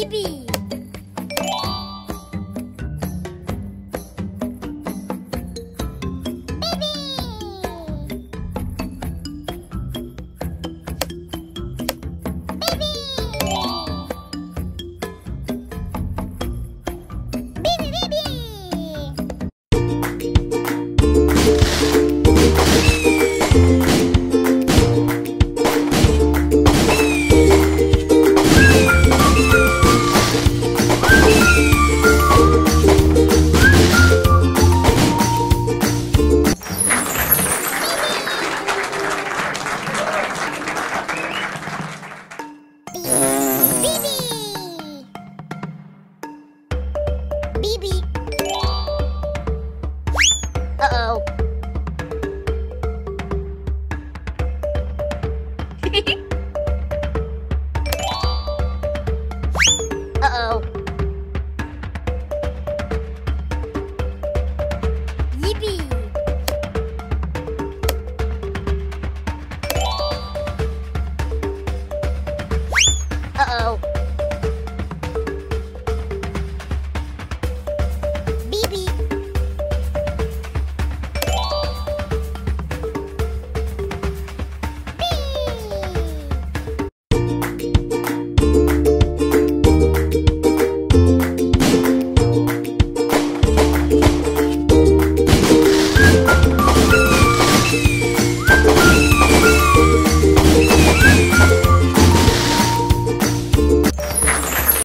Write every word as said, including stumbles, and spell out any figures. Yippee!